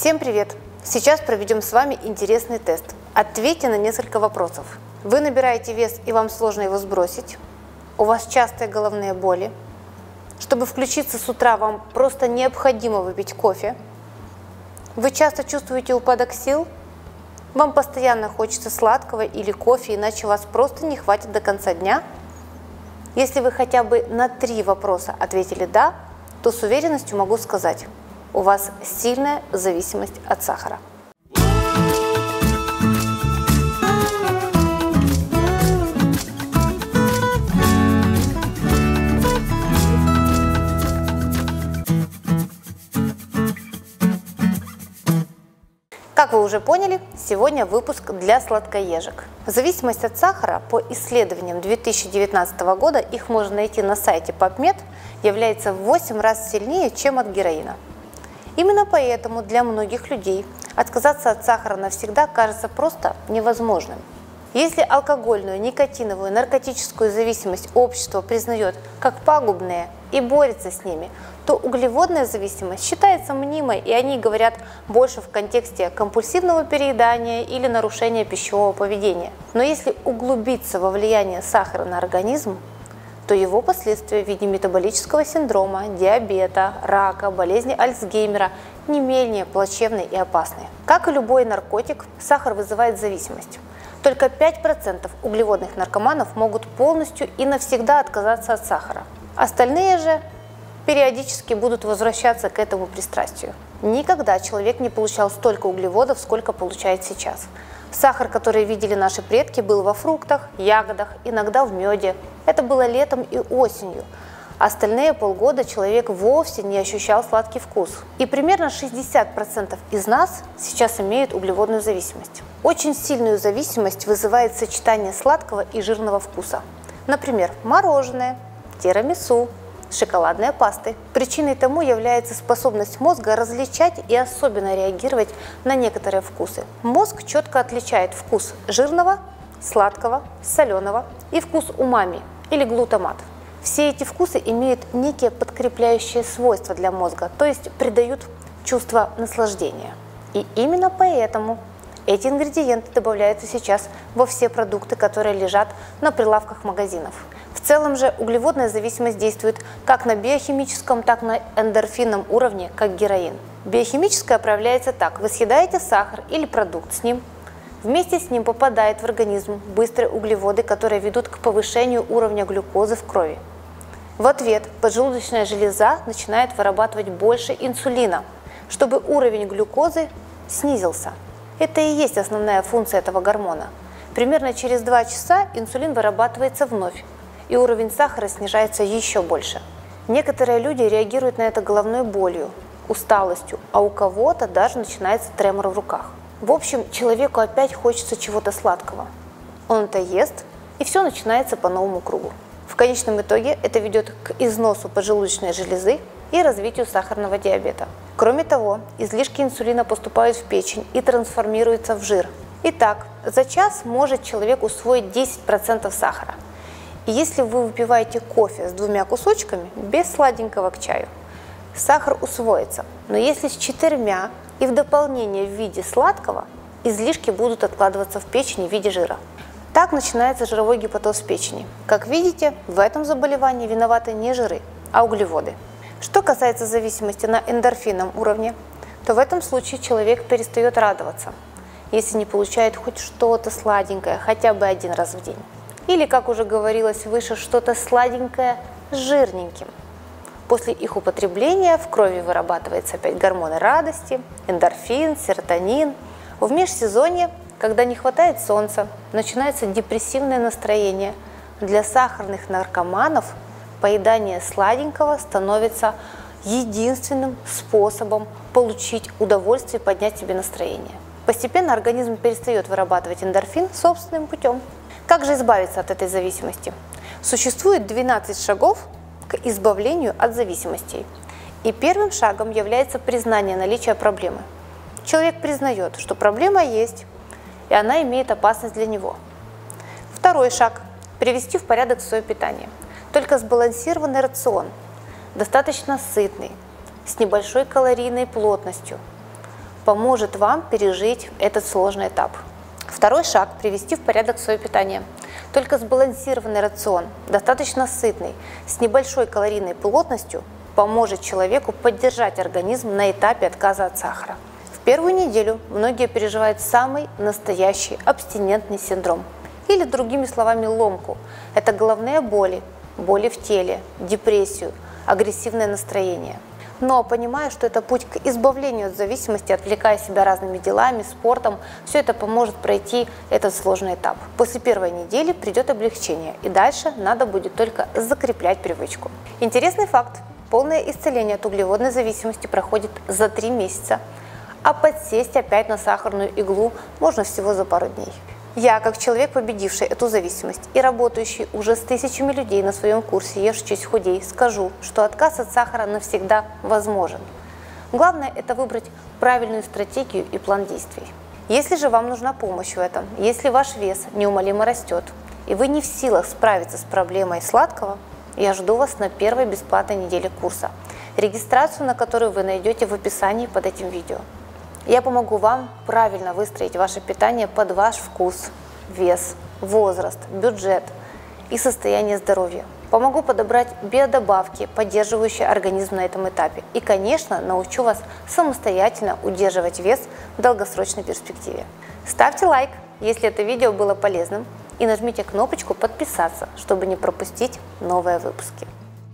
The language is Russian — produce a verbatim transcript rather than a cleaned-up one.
Всем привет! Сейчас проведем с вами интересный тест. Ответьте на несколько вопросов. Вы набираете вес и вам сложно его сбросить? У вас частые головные боли? Чтобы включиться с утра, вам просто необходимо выпить кофе? Вы часто чувствуете упадок сил? Вам постоянно хочется сладкого или кофе, иначе вас просто не хватит до конца дня? Если вы хотя бы на три вопроса ответили «да», то с уверенностью могу сказать, у вас сильная зависимость от сахара. Как вы уже поняли, сегодня выпуск для сладкоежек. Зависимость от сахара по исследованиям две тысячи девятнадцатого года, их можно найти на сайте PubMed, является в восемь раз сильнее, чем от героина. Именно поэтому для многих людей отказаться от сахара навсегда кажется просто невозможным. Если алкогольную, никотиновую, наркотическую зависимость общество признает как пагубные и борется с ними, то углеводная зависимость считается мнимой, и они говорят больше в контексте компульсивного переедания или нарушения пищевого поведения. Но если углубиться во влияние сахара на организм, то его последствия в виде метаболического синдрома, диабета, рака, болезни Альцгеймера не менее плачевны и опасны. Как и любой наркотик, сахар вызывает зависимость. Только пять процентов углеводных наркоманов могут полностью и навсегда отказаться от сахара. Остальные же периодически будут возвращаться к этому пристрастию. Никогда человек не получал столько углеводов, сколько получает сейчас. Сахар, который видели наши предки, был во фруктах, ягодах, иногда в меде. Это было летом и осенью. Остальные полгода человек вовсе не ощущал сладкий вкус. И примерно шестьдесят процентов из нас сейчас имеют углеводную зависимость. Очень сильную зависимость вызывает сочетание сладкого и жирного вкуса. Например, мороженое, тирамису, шоколадные пасты. Причиной тому является способность мозга различать и особенно реагировать на некоторые вкусы. Мозг четко отличает вкус жирного, сладкого, соленого и вкус умами или глутамат. Все эти вкусы имеют некие подкрепляющие свойства для мозга, то есть придают чувство наслаждения. И именно поэтому эти ингредиенты добавляются сейчас во все продукты, которые лежат на прилавках магазинов. В целом же углеводная зависимость действует как на биохимическом, так и на эндорфинном уровне, как героин. Биохимическая проявляется так: вы съедаете сахар или продукт с ним, вместе с ним попадает в организм быстрые углеводы, которые ведут к повышению уровня глюкозы в крови. В ответ поджелудочная железа начинает вырабатывать больше инсулина, чтобы уровень глюкозы снизился. Это и есть основная функция этого гормона. Примерно через два часа инсулин вырабатывается вновь, и уровень сахара снижается еще больше. Некоторые люди реагируют на это головной болью, усталостью, а у кого-то даже начинается тремор в руках. В общем, человеку опять хочется чего-то сладкого. Он это ест, и все начинается по новому кругу. В конечном итоге это ведет к износу поджелудочной железы и развитию сахарного диабета. Кроме того, излишки инсулина поступают в печень и трансформируются в жир. Итак, за час может человек усвоить десять процентов сахара. И если вы выпиваете кофе с двумя кусочками, без сладенького к чаю, сахар усвоится. Но если с четырьмя и в дополнение в виде сладкого, излишки будут откладываться в печени в виде жира. Так начинается жировой гепатоз печени. Как видите, в этом заболевании виноваты не жиры, а углеводы. Что касается зависимости на эндорфинном уровне, то в этом случае человек перестает радоваться, если не получает хоть что-то сладенькое хотя бы один раз в день. Или, как уже говорилось выше, что-то сладенькое с жирненьким. После их употребления в крови вырабатываются опять гормоны радости, эндорфин, серотонин. В межсезонье, когда не хватает солнца, начинается депрессивное настроение. Для сахарных наркоманов поедание сладенького становится единственным способом получить удовольствие и поднять себе настроение. Постепенно организм перестает вырабатывать эндорфин собственным путем. Как же избавиться от этой зависимости? Существует двенадцать шагов к избавлению от зависимостей. И первым шагом является признание наличия проблемы. Человек признает, что проблема есть, и она имеет опасность для него. Второй шаг – привести в порядок свое питание. Только сбалансированный рацион, достаточно сытный, с небольшой калорийной плотностью, поможет вам пережить этот сложный этап. Второй шаг – привести в порядок свое питание. Только сбалансированный рацион, достаточно сытный, с небольшой калорийной плотностью, поможет человеку поддержать организм на этапе отказа от сахара. В первую неделю многие переживают самый настоящий абстинентный синдром, или другими словами ломку. Это головные боли, боли в теле, депрессию, агрессивное настроение. Но понимая, что это путь к избавлению от зависимости, отвлекая себя разными делами, спортом, все это поможет пройти этот сложный этап. После первой недели придет облегчение, и дальше надо будет только закреплять привычку. Интересный факт. Полное исцеление от углеводной зависимости проходит за три месяца, а подсесть опять на сахарную иглу можно всего за пару дней. Я, как человек, победивший эту зависимость и работающий уже с тысячами людей на своем курсе «Ешь, чуть худей», скажу, что отказ от сахара навсегда возможен. Главное – это выбрать правильную стратегию и план действий. Если же вам нужна помощь в этом, если ваш вес неумолимо растет и вы не в силах справиться с проблемой сладкого, я жду вас на первой бесплатной неделе курса, регистрацию на которую вы найдете в описании под этим видео. Я помогу вам правильно выстроить ваше питание под ваш вкус, вес, возраст, бюджет и состояние здоровья. Помогу подобрать биодобавки, поддерживающие организм на этом этапе. И, конечно, научу вас самостоятельно удерживать вес в долгосрочной перспективе. Ставьте лайк, если это видео было полезным, и нажмите кнопочку «Подписаться», чтобы не пропустить новые выпуски.